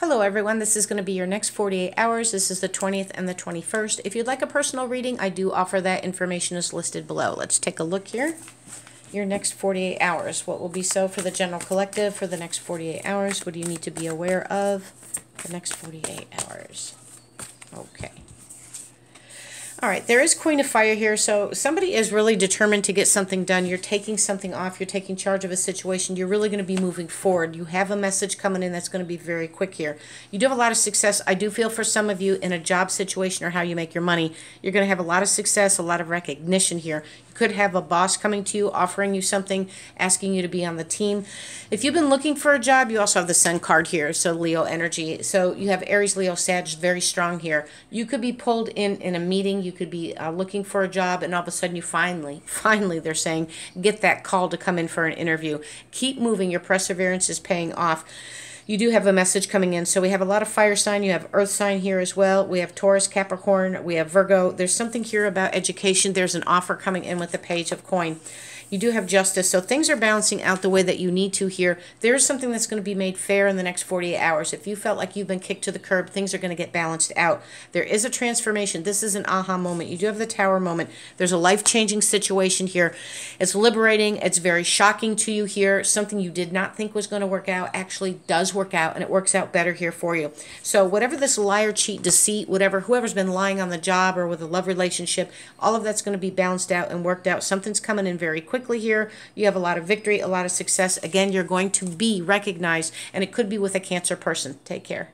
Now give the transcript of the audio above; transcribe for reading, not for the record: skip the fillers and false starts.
Hello everyone, this is going to be your next 48 hours. This is the 20th and the 21st. If you'd like a personal reading, I do offer that. Information is listed below. Let's take a look here. Your next 48 hours. What will be so for the general collective for the next 48 hours? What do you need to be aware of the next 48 hours? Okay. All right, there is Queen of Fire here, so somebody is really determined to get something done. You're taking something off. You're taking charge of a situation. You're really going to be moving forward. You have a message coming in that's going to be very quick here. You do have a lot of success. I do feel for some of you in a job situation or how you make your money, you're going to have a lot of success, a lot of recognition here. You could have a boss coming to you, offering you something, asking you to be on the team. If you've been looking for a job, you also have the Sun card here, so Leo energy. So you have Aries, Leo, Sag, very strong here. You could be pulled in a meeting. You could be looking for a job, and all of a sudden you finally, they're saying, get that call to come in for an interview. Keep moving. Your perseverance is paying off. You do have a message coming in. So we have a lot of fire sign. You have earth sign here as well. We have Taurus, Capricorn. We have Virgo. There's something here about education. There's an offer coming in with the Page of Coin. You do have justice. So things are balancing out the way that you need to here. There's something that's going to be made fair in the next 48 hours. If you felt like you've been kicked to the curb, things are going to get balanced out. There is a transformation. This is an aha moment. You do have the Tower moment. There's a life-changing situation here. It's liberating. It's very shocking to you here. Something you did not think was going to work out actually does work out, and it works out better here for you. So whatever this liar, cheat, deceit, whatever, whoever's been lying on the job or with a love relationship, all of that's going to be balanced out and worked out. Something's coming in very quickly here. You have a lot of victory, a lot of success. Again, you're going to be recognized, and it could be with a Cancer person. Take care.